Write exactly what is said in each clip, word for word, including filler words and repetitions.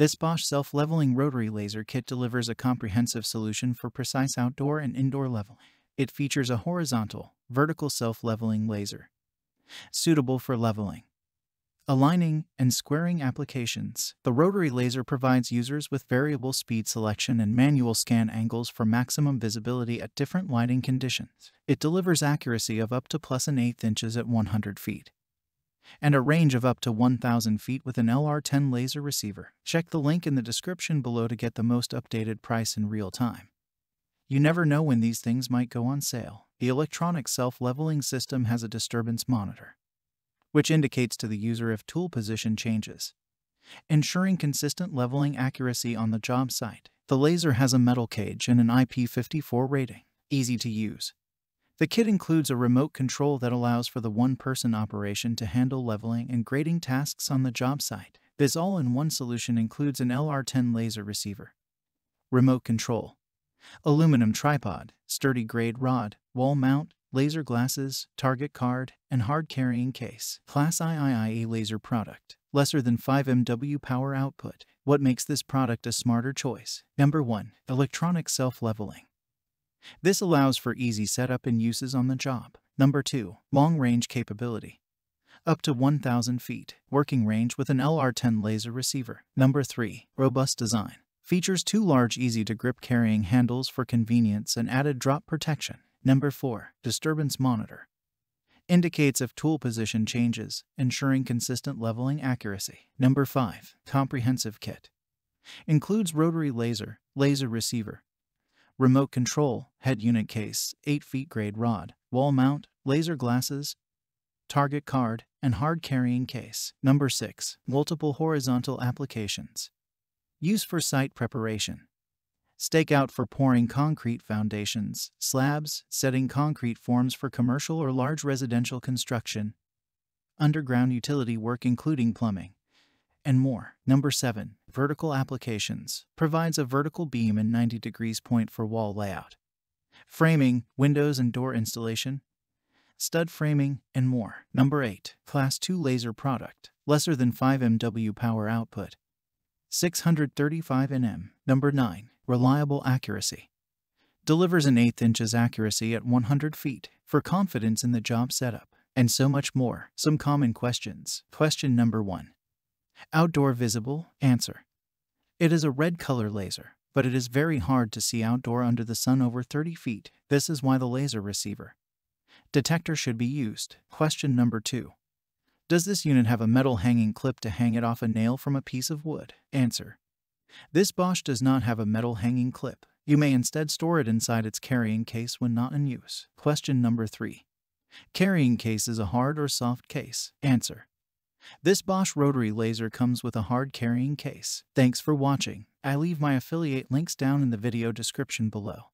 This Bosch self-leveling rotary laser kit delivers a comprehensive solution for precise outdoor and indoor leveling. It features a horizontal, vertical self-leveling laser, suitable for leveling, aligning, and squaring applications. The rotary laser provides users with variable speed selection and manual scan angles for maximum visibility at different lighting conditions. It delivers accuracy of up to plus an eighth inches at one hundred feet. And a range of up to one thousand feet with an L R ten laser receiver. Check the link in the description below to get the most updated price in real time. You never know when these things might go on sale. The electronic self-leveling system has a disturbance monitor, which indicates to the user if tool position changes, ensuring consistent leveling accuracy on the job site. The laser has a metal cage and an I P fifty-four rating. Easy to use. The kit includes a remote control that allows for the one-person operation to handle leveling and grading tasks on the job site. This all-in-one solution includes an L R ten laser receiver, remote control, aluminum tripod, sturdy grade rod, wall mount, laser glasses, target card, and hard carrying case. Class two A laser product. Lesser than five milliamp hour power output. What makes this product a smarter choice? Number one. Electronic self-leveling. This allows for easy setup and uses on the job. Number two. Long-range capability. Up to one thousand feet. Working range with an L R ten laser receiver. Number three. Robust design. Features two large easy-to-grip carrying handles for convenience and added drop protection. Number four. Disturbance monitor. Indicates if tool position changes, ensuring consistent leveling accuracy. Number five. Comprehensive kit. Includes rotary laser, laser receiver, remote control, head unit case, eight feet grade rod, wall mount, laser glasses, target card, and hard carrying case. Number six. Multiple horizontal applications. Use for site preparation. Stakeout for pouring concrete foundations, slabs, setting concrete forms for commercial or large residential construction, underground utility work including plumbing, and more. Number seven. Vertical applications. Provides a vertical beam and ninety degrees point for wall layout, framing, windows and door installation, stud framing, and more. Number eight. Class two laser product. Lesser than five milliamp hour power output. six hundred thirty-five newton meters. Number nine. Reliable accuracy. Delivers an eighth inches accuracy at one hundred feet for confidence in the job setup. And so much more. Some common questions. Question number one. Outdoor visible? Answer. It is a red color laser, but it is very hard to see outdoor under the sun over thirty feet. This is why the laser receiver detector should be used. Question number two. Does this unit have a metal hanging clip to hang it off a nail from a piece of wood? Answer. This Bosch does not have a metal hanging clip. You may instead store it inside its carrying case when not in use. Question number three. Carrying case is a hard or soft case? Answer. This Bosch rotary laser comes with a hard carrying case. Thanks for watching. I leave my affiliate links down in the video description below.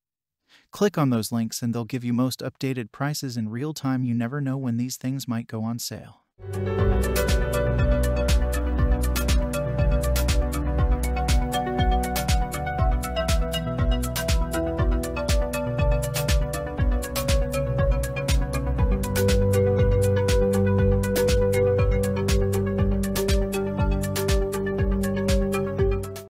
Click on those links and they'll give you most updated prices in real time. You never know when these things might go on sale.